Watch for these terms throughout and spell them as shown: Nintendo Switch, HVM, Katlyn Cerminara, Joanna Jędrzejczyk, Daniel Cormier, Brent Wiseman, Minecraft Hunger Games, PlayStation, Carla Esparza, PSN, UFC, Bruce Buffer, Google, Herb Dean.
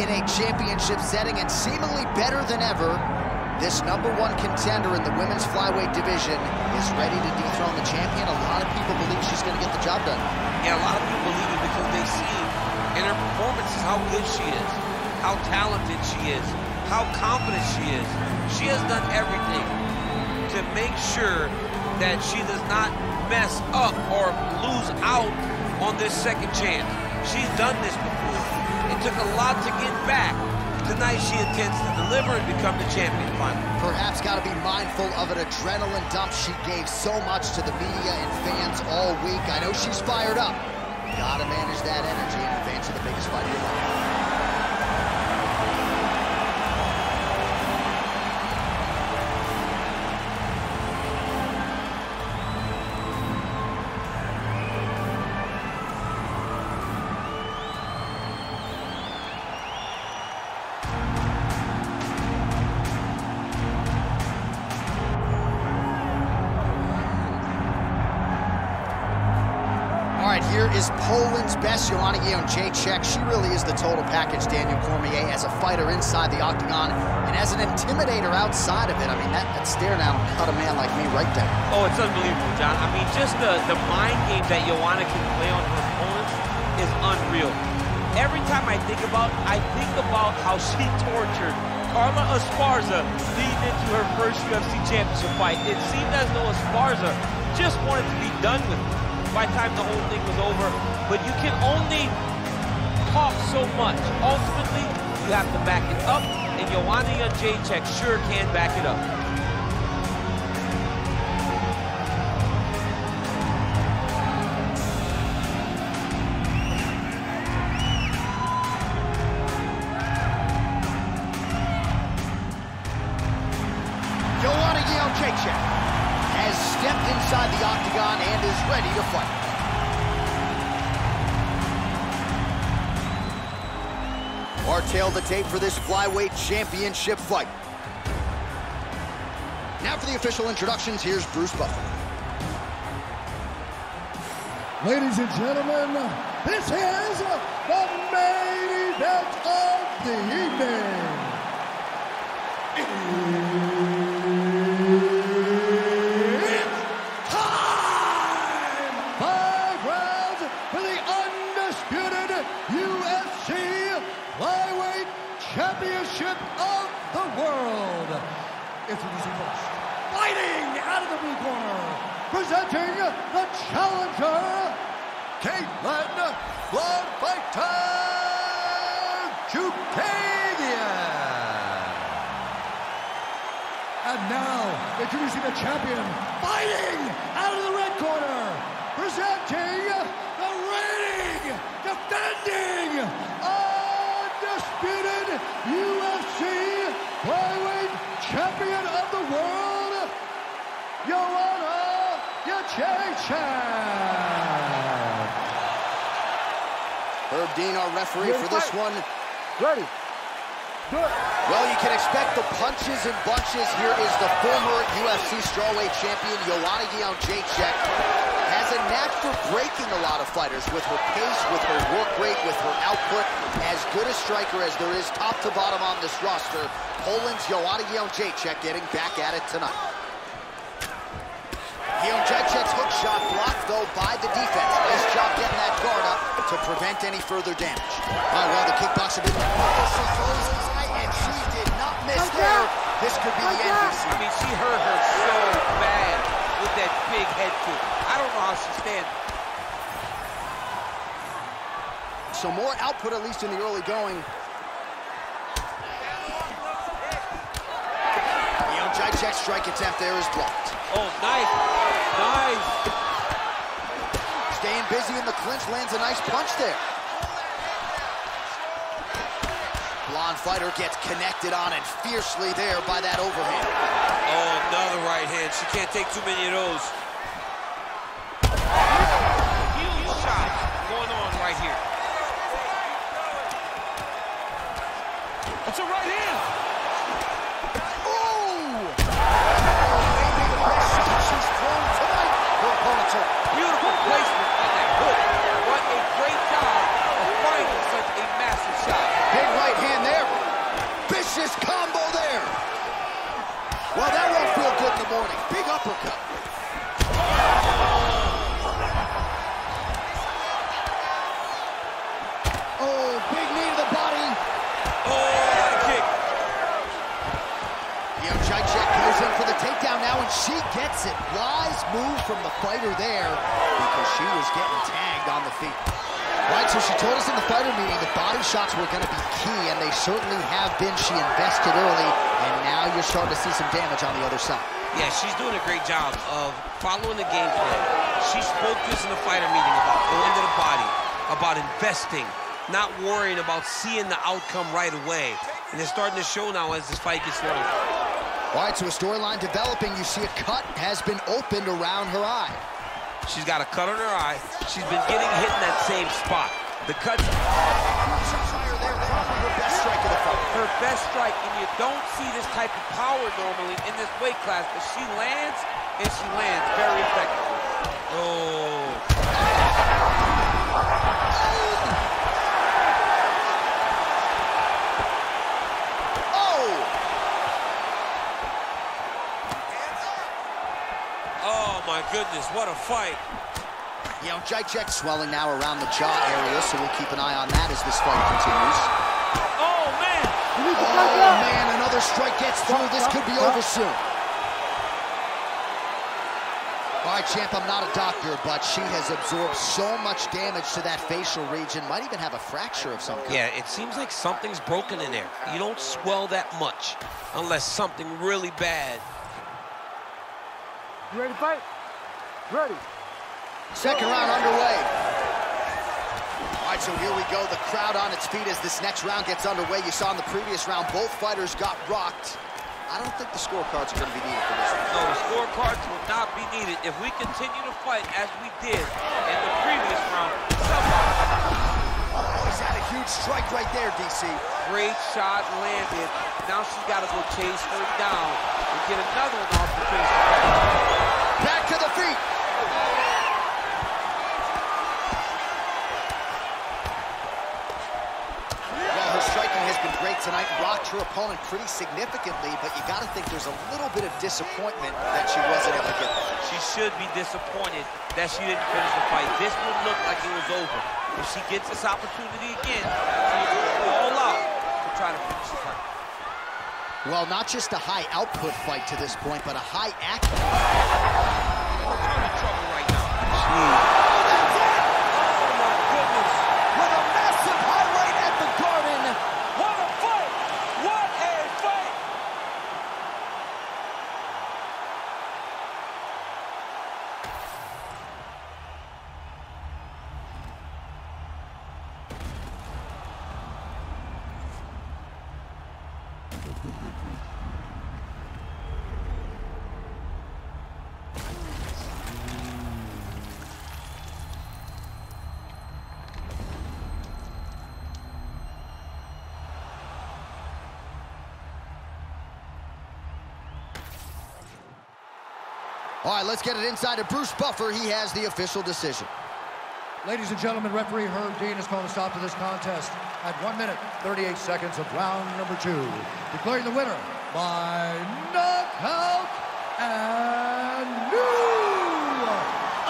in a championship setting, and seemingly better than ever, this #1 contender in the women's flyweight division is ready to dethrone the champion. A lot of people believe she's going to get the job done. And a lot of people believe it because they see in her performances how good she is, how talented she is, how confident she is. She has done everything to make sure that she does not mess up or lose out on this second chance. She's done this before. It took a lot to get back. Tonight she intends to deliver and become the champion finally. Perhaps got to be mindful of an adrenaline dump. She gave so much to the media and fans all week. I know she's fired up. Got to manage that energy in advance of the biggest fight of your life. Here is Poland's best, Joanna Jędrzejczyk. She really is the total package, Daniel Cormier, as a fighter inside the octagon and as an intimidator outside of it. I mean, that stare down cut a man like me right there. Oh, it's unbelievable, John. I mean, just the mind game that Joanna can play on her opponents is unreal. Every time I think about how she tortured Carla Esparza leading into her first UFC championship fight. It seemed as though Esparza just wanted to be done with it by the time the whole thing was over, but you can only talk so much. Ultimately, you have to back it up, and Joanna Jędrzejczyk sure can back it up. Joanna Jędrzejczyk has stepped inside the octagon and is ready to fight. Martell the tape for this flyweight championship fight. Now for the official introductions, here's Bruce Buffer. Ladies and gentlemen, this is the main event of the evening. Championship of the world. Introducing first, fighting out of the blue corner, presenting the challenger, Katlyn Cerminara. And now, introducing the champion, fighting out of the red corner, presenting the reigning, defending, undisputed UFC flyweight champion of the world, Joanna Jędrzejczyk. Herb Dean, our referee for this one. Ready. Good. Well, you can expect the punches and bunches. Here is the former UFC strawweight champion, Joanna Jędrzejczyk. Has a knack for breaking a lot of fighters with her pace, with her work rate, with her output. As good a striker as there is top to bottom on this roster. Poland's Joanna Jędrzejczyk getting back at it tonight. Jędrzejczyk's hook shot blocked, though, by the defense. Nice job getting that guard up to prevent any further damage. Oh, well, the kickboxer didn't miss. She closed his eye, and she did not miss there. This could be the end. I mean, she hurt her so bad with that big head kick. I don't know how she's standing. So more output, at least in the early going. Jędrzejczyk's strike attempt there is blocked. Oh, nice. Nice. Staying busy in the clinch, lands a nice punch there. Blonde fighter gets connected on and fiercely there by that overhand. Oh, another right hand. She can't take too many of those. Huge shot going on right here. It's a right hand. Oh! Maybe the best shot she's thrown tonight. Her opponent's up. Beautiful placement on that hook. What a great job of finding such a massive shot. Big right hand. from the fighter there because she was getting tagged on the feet. Right, so she told us in the fighter meeting the body shots were going to be key, and they certainly have been. She invested early, and now you're starting to see some damage on the other side. Yeah, she's doing a great job of following the game plan. She spoke to us in the fighter meeting about going to the body, about investing, not worrying about seeing the outcome right away. And they're starting to show now as this fight gets longer. All right, so a storyline developing. You see a cut has been opened around her eye. She's got a cut on her eye. She's been getting hit in that same spot. The cut's higher there, probably her best strike of the fight. Her best strike, and you don't see this type of power normally in this weight class, but she lands, and she lands very effectively. Oh. My goodness, what a fight. You know, Jędrzejczyk swelling now around the jaw area, so we'll keep an eye on that as this fight continues. Oh, man! Oh, man, another strike gets through. This could be over soon. All right, champ, I'm not a doctor, but she has absorbed so much damage to that facial region. Might even have a fracture of some kind. Yeah, it seems like something's broken in there. You don't swell that much unless something really bad. You ready to fight? Ready. Second round underway. All right, so here we go. The crowd on its feet as this next round gets underway. You saw in the previous round, both fighters got rocked. I don't think the scorecards are going to be needed for this one. No, the scorecards will not be needed. If we continue to fight as we did in the previous round, oh, he's had a huge strike right there, DC. Great shot landed. Now she's got to go chase her down and get another one off the face. Back to the feet. Well, her striking has been great tonight. Rocked her opponent pretty significantly, but you got to think there's a little bit of disappointment that she wasn't able to get there. She should be disappointed that she didn't finish the fight. This one looked like it was over. If she gets this opportunity again, she's going to go all out to try to finish the fight. Well, not just a high-output fight to this point, but a high-act. We're in trouble right now. Oh, that's it! Oh, my goodness! With a massive highlight at the Garden! What a fight! What a fight! All right, let's get it inside to Bruce Buffer. He has the official decision. Ladies and gentlemen, referee Herb Dean has called a stop to this contest at 1:38 of round number 2, declaring the winner by knockout and new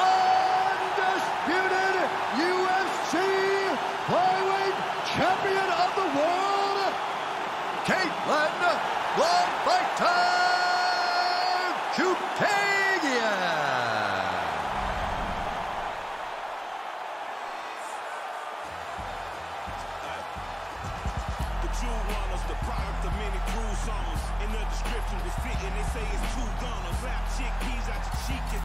undisputed UFC flyweight champion of the world, Katlyn Cerminara. The product of many cruel songs. In the description was fitting. They say it's two gunners. Slap chickpeas out your cheek.